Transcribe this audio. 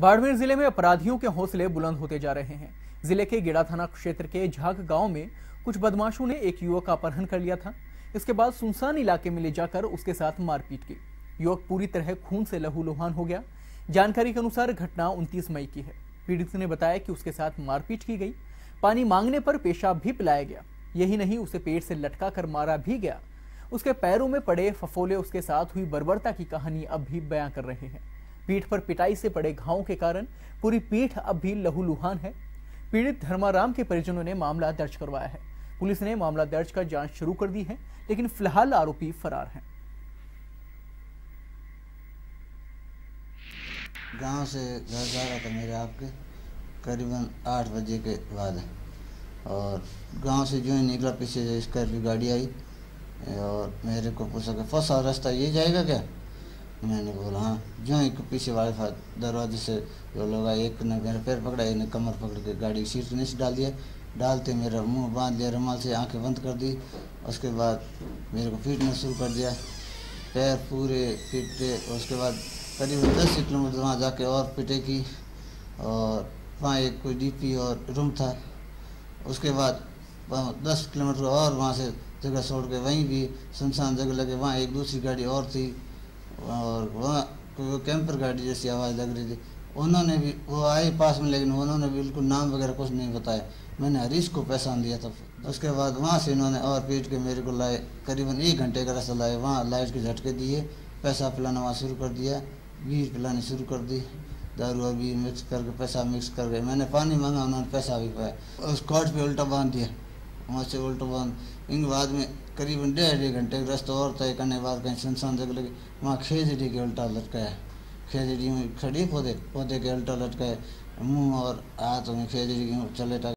बाड़मेर जिले में अपराधियों के हौसले बुलंद होते जा रहे हैं। जिले के गेड़ा थाना क्षेत्र के झाग गांव में कुछ बदमाशों ने एक युवक का अपहरण कर लिया था। इसके बाद सुनसान इलाके में ले जाकर उसके साथ मारपीट की। युवक पूरी तरह खून से लहूलुहान हो गया। जानकारी के अनुसार घटना 29 मई की है। पीड़ित ने बताया कि उसके साथ मारपीट की गई, पानी मांगने पर पेशाब भी पिलाया गया। यही नहीं, उसे पेट से लटका कर मारा भी गया। उसके पैरों में पड़े फफोले उसके साथ हुई बर्बरता की कहानी अब भी बयां कर रहे हैं। पीठ पर पिटाई से पड़े घावों के कारण पूरी पीठ अब भी लहूलुहान है। पीड़ित धर्माराम के परिजनों ने मामला दर्ज करवाया है। पुलिस ने मामला दर्ज कर जांच शुरू कर दी है, लेकिन फिलहाल आरोपी फरार हैं। गांव से घर जा रहा था मेरे आपके करीबन 8 बजे के बाद, और गांव से जो निकला पीछे से स्कॉर्पियो गाड़ी आई और मेरे को पूछा कि फंसा रास्ता ये जाएगा क्या। मैंने बोला हाँ। जो ही पीछे वाले दरवाजे से जो लोग आए, एक ने मेरा पैर पकड़ा, एक ने कमर पकड़ के गाड़ी की सीट नीचे डाल दिया। डालते मेरा मुंह बांध लिया रुमाल से, आंखें बंद कर दी। उसके बाद मेरे को पीटना शुरू कर दिया, पैर पूरे पीटे। उसके बाद करीबन 10 किलोमीटर वहाँ जाके और पीटे की, और वहाँ एक कोई DP और रूम था। उसके बाद 10 किलोमीटर और वहाँ से जगह छोड़ के वहीं भी सुनसान जगह लगे, वहाँ एक दूसरी गाड़ी और थी और वह कैंपर गाड़ी जैसी आवाज़ लग रही थी। उन्होंने भी वो आए पास में, लेकिन उन्होंने बिल्कुल नाम वगैरह कुछ नहीं बताया। मैंने हरीश को पहचान दिया था। उसके बाद वहाँ से इन्होंने और पीट के मेरे को लाए, करीबन 1 घंटे का रास्ता लाए। वहाँ लाइट के झटके दिए, पैसा पिलाना वहाँ शुरू कर दिया, बीज पिलानी शुरू कर दी, दारू अभी मिक्स करके पैसा मिक्स कर गए। मैंने पानी मांगा, उन्होंने पैसा भी पाया। उस कॉट पर उल्टा बांध दिया, वहाँ से उल्टा बांध। इनके बाद में करीबन 1.5 घंटे का रास्ता और तय करने के बाद कहीं सुनसान जगह लगी, वहाँ खेजड़ी के उल्टा लटकाया। खेजड़ी में खड़ी पौधे के उल्टा लटकाए, मुँह और हाथ में खेजड़ी के चले।